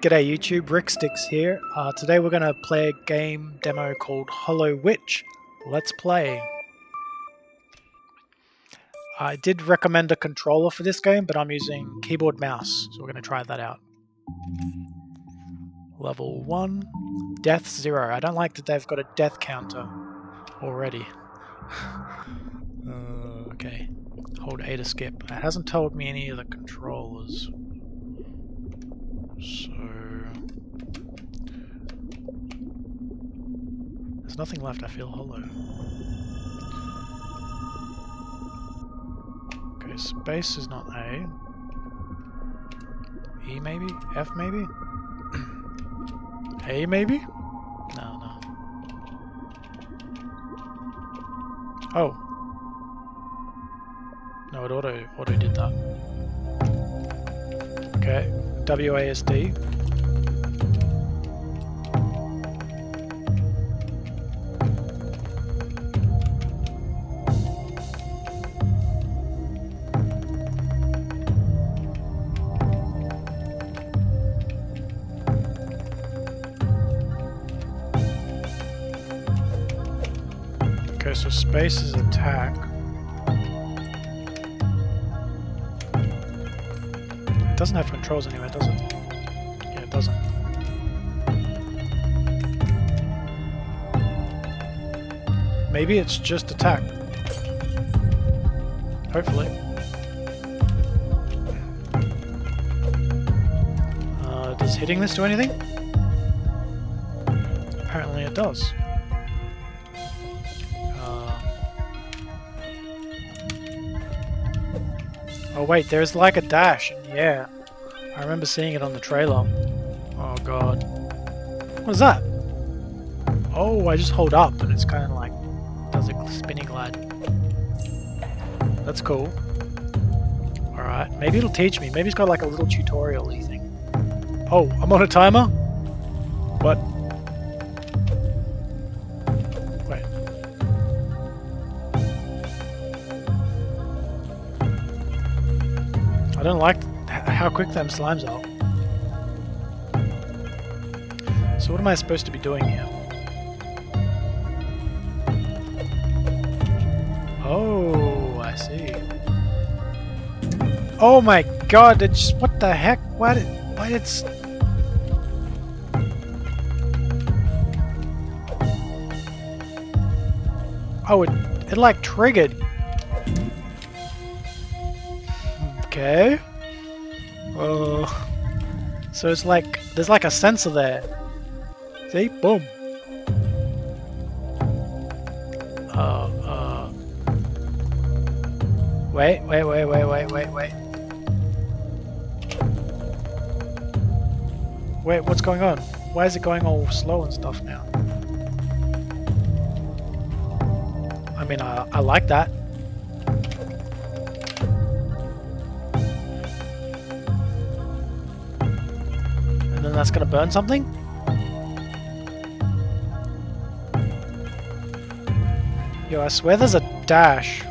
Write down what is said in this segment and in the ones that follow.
G'day YouTube, Bricksticks here. Today we're going to play a game demo called Hollow Witch. Let's play. I did recommend a controller for this game, but I'm using keyboard mouse, so we're going to try that out. Level 1, Death 0. I don't like that they've got a death counter already. Okay, hold A to skip. It hasn't told me any of the controllers. So, there's nothing left, I feel hollow. Okay, space is not A. E maybe? F maybe? A maybe? No, no. Oh. No, it auto did that. Okay. WASD. Okay, so space is attack. It doesn't have controls anywhere, does it? Yeah, it doesn't. Maybe it's just attack. Hopefully. Does hitting this do anything? Apparently it does. Oh wait, there's like a dash, yeah. I remember seeing it on the trailer. Oh god. What is that? Oh, I just hold up and it's kind of like, does a spinny glide. That's cool. Alright, maybe it'll teach me. Maybe it's got like a little tutorial-y thing. Oh, I'm on a timer? What? I don't like how quick them slimes are. So what am I supposed to be doing here? Oh, I see. Oh my god, it just, what the heck? Why did oh, it like triggered. Okay. Oh. So it's like, there's like a sensor there. See? Boom. Wait. Wait, what's going on? Why is it going all slow and stuff now? I mean, I like that. That's gonna burn something? Yo, I swear there's a dash.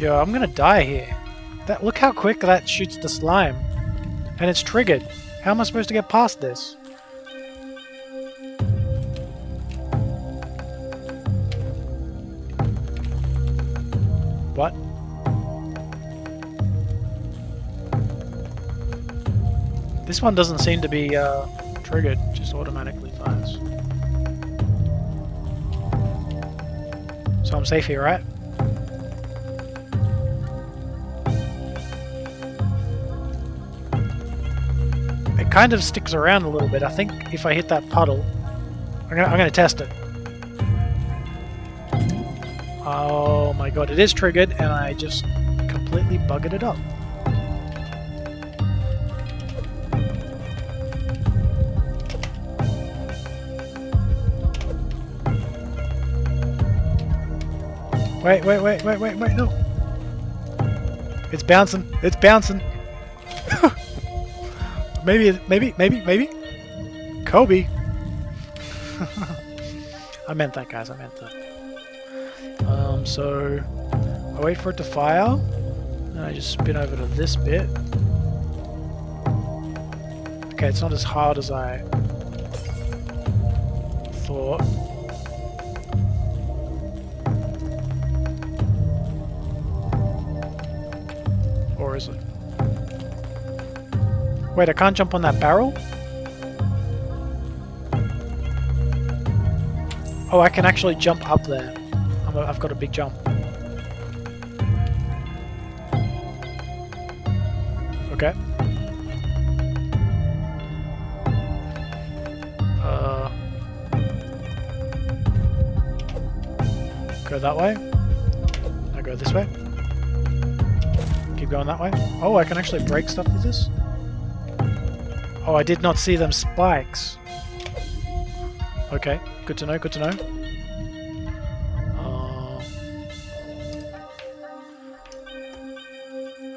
Yo, I'm gonna die here. That, look how quick that shoots the slime. And it's triggered. How am I supposed to get past this? What? This one doesn't seem to be triggered, just automatically fires. So I'm safe here, right? Kind of sticks around a little bit. I think if I hit that puddle, I'm gonna test it. Oh my god, it is triggered and I just completely buggered it up. Wait, no. It's bouncing. It's bouncing. Maybe. Kobe. I meant that, guys. I meant that. So I wait for it to fire, and I just spin over to this bit. Okay, it's not as hard as I thought. Or is it? Wait, I can't jump on that barrel? Oh, I can actually jump up there. I've got a big jump. Okay. Go that way. Now go this way. Keep going that way. Oh, I can actually break stuff with this. Oh, I did not see them spikes. Okay, good to know, good to know.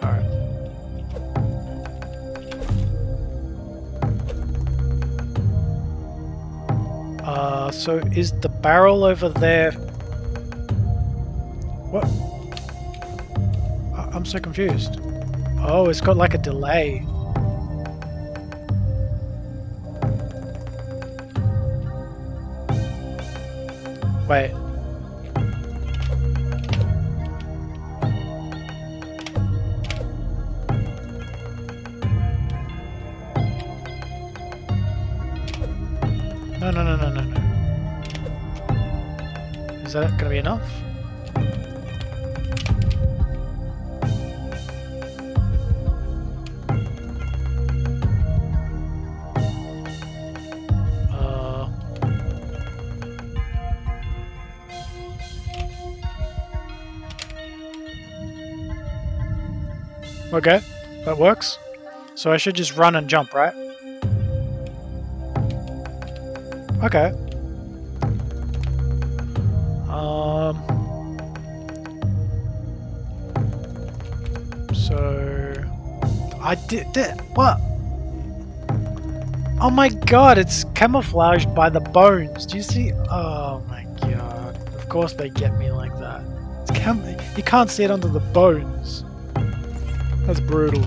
Alright. So is the barrel over there... What? I'm so confused. Oh, it's got like a delay. Wait. No. Is that gonna be enough? Okay, that works. So I should just run and jump, right? Okay. So... I did that. What? Oh my god, it's camouflaged by the bones. Do you see? Oh my god. Of course they get me like that. It's you can't see it under the bones. That's brutal.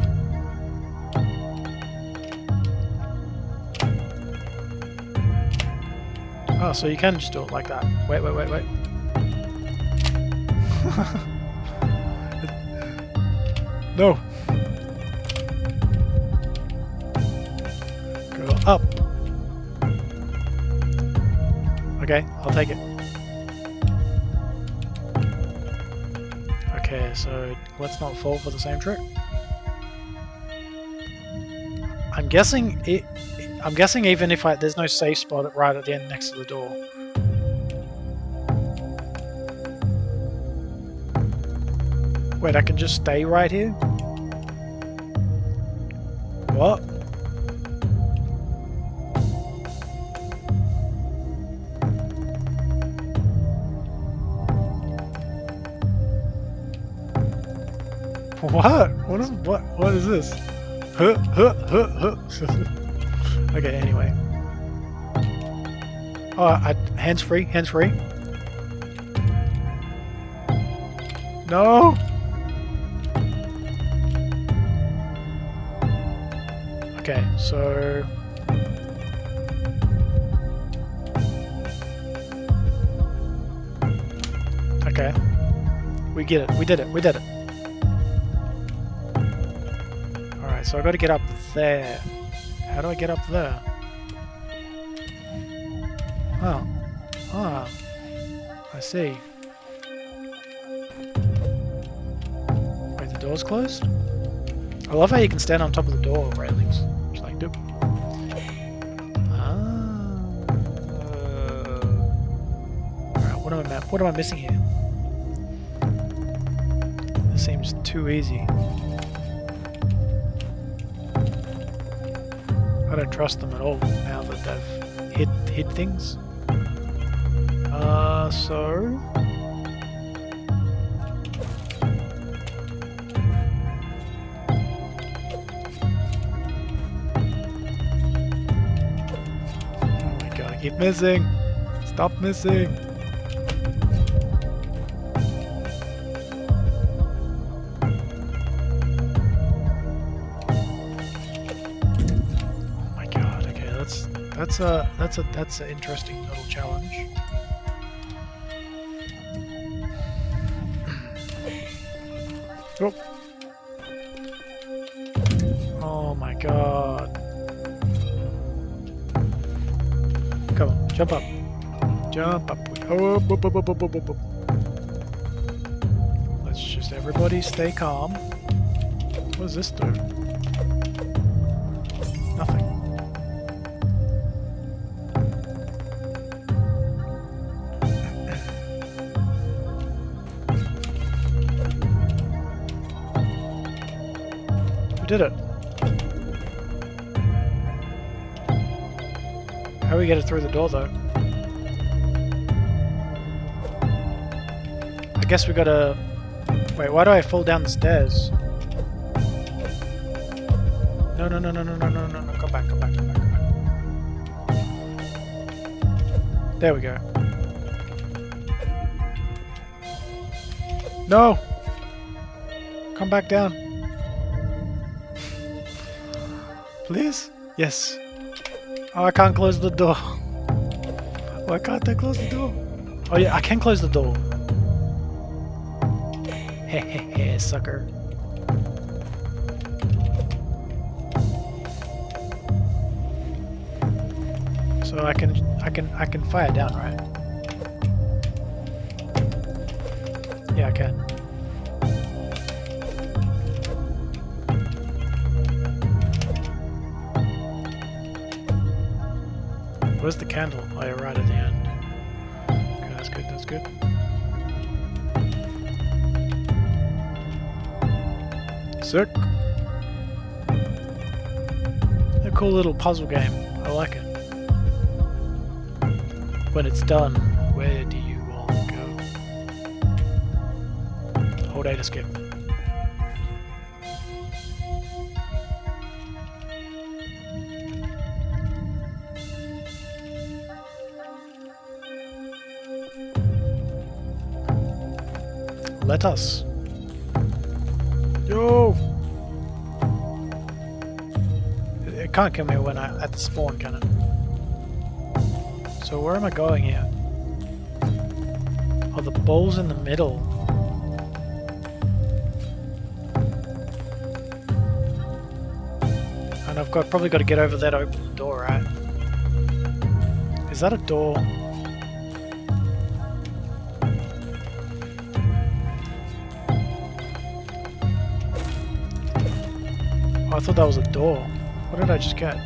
Oh, so you can just do it like that. Wait. No. Go up. Okay, I'll take it. Okay, so let's not fall for the same trick. I'm guessing even if there's no safe spot right at the end next to the door. Wait, I can just stay right here? What? What? What is this? Okay, anyway. Oh, hands free. No! Okay, so... Okay. We get it, we did it. So I gotta get up there. How do I get up there? Oh. Ah. I see. Wait, the door's closed? I love how you can stand on top of the door railings. Just like, doop. Alright, what am I missing here? This seems too easy. I don't trust them at all now that they've hid things. So missing! Stop missing! Oh my god, okay, that's an interesting little challenge. Oh. Oh my god. Come on, jump up. Jump up. Oh, boop, boop, boop, boop, boop, boop. Let's just everybody stay calm. What does this do? Nothing. Did it. How do we get it through the door though? I guess we gotta... Wait, why do I fall down the stairs? No, no, no, no, no, no, no, no, no, come back, come back, come back, come back. There we go. No! Come back down. Please? Yes. Oh, I can't close the door. Why can't I close the door? Oh yeah, I can close the door. Hehehe, sucker. So I can fire down, right? Yeah, I can. Where's the candle? Oh, right at the end. Okay, that's good, that's good. Sick. A cool little puzzle game. I like it. When it's done, where do you all go? Whole day to skip. Let us. Yo! It can't kill me when I at the spawn, can it? So where am I going here? Oh, the bowl's in the middle. And I've got probably got to get over there to open the door, right? Is that a door? I thought that was a door. What did I just get?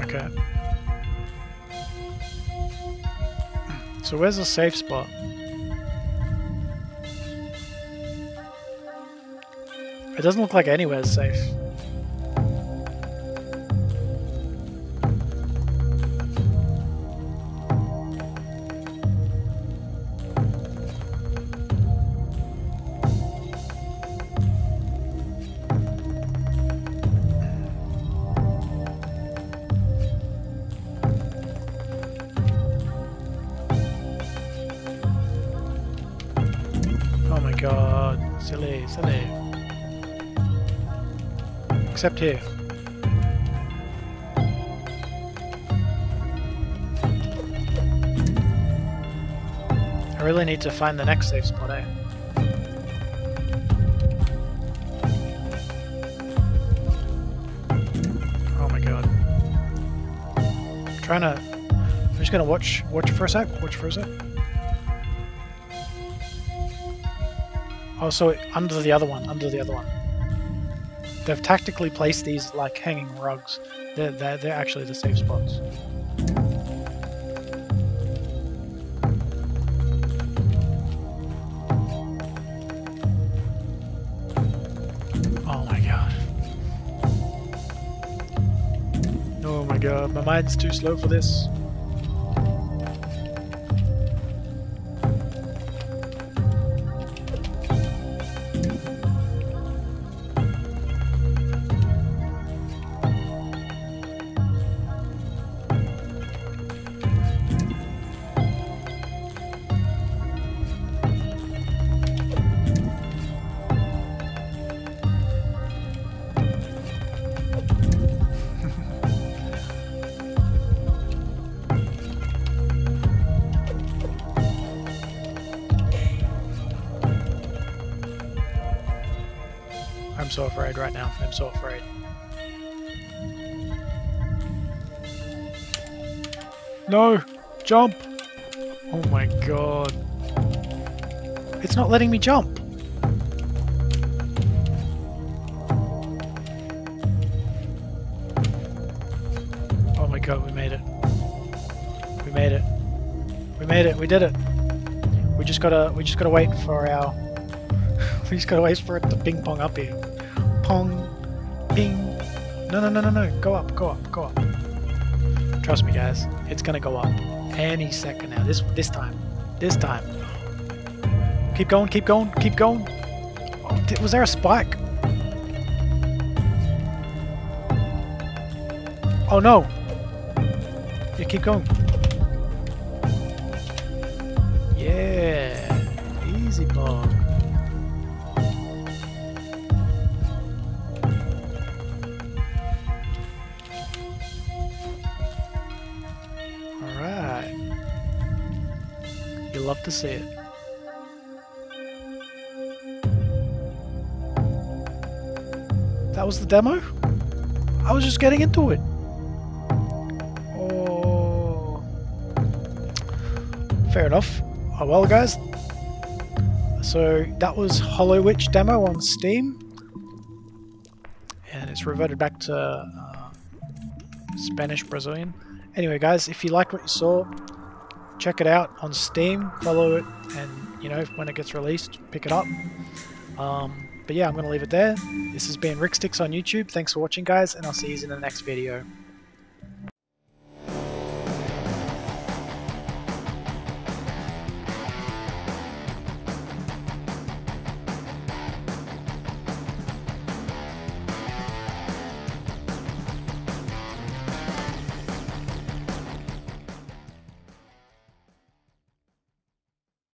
Okay. So where's the safe spot? It doesn't look like anywhere's safe. Silly. Except here. I really need to find the next safe spot, eh? Oh my god. I'm just gonna watch for a sec, Oh, so under the other one, They've tactically placed these like hanging rugs. They're actually the safe spots. Oh my god. Oh my god, my mind's too slow for this. so afraid right now. I'm so afraid. No! Jump! Oh my god. It's not letting me jump! Oh my god, we made it. We made it. We made it, we did it! We just gotta wait for our... we just gotta wait for it to ping pong up here. Pong! Ping! No, no, no, no, no! Go up, go up, go up! Trust me guys, it's gonna go up any second now. This time. Keep going, keep going, keep going. Oh, was there a spike? Oh no! Yeah, keep going. Yeah, easy bug. Love to see it. That was the demo? I was just getting into it. Oh, fair enough. Oh well guys, so that was Hollow Witch demo on Steam, and it's reverted back to Spanish Brazilian. Anyway guys, if you liked what you saw, check it out on Steam, follow it, and you know, when it gets released, pick it up. But yeah, I'm going to leave it there. This has been Bricksticks on YouTube. Thanks for watching guys, and I'll see you in the next video.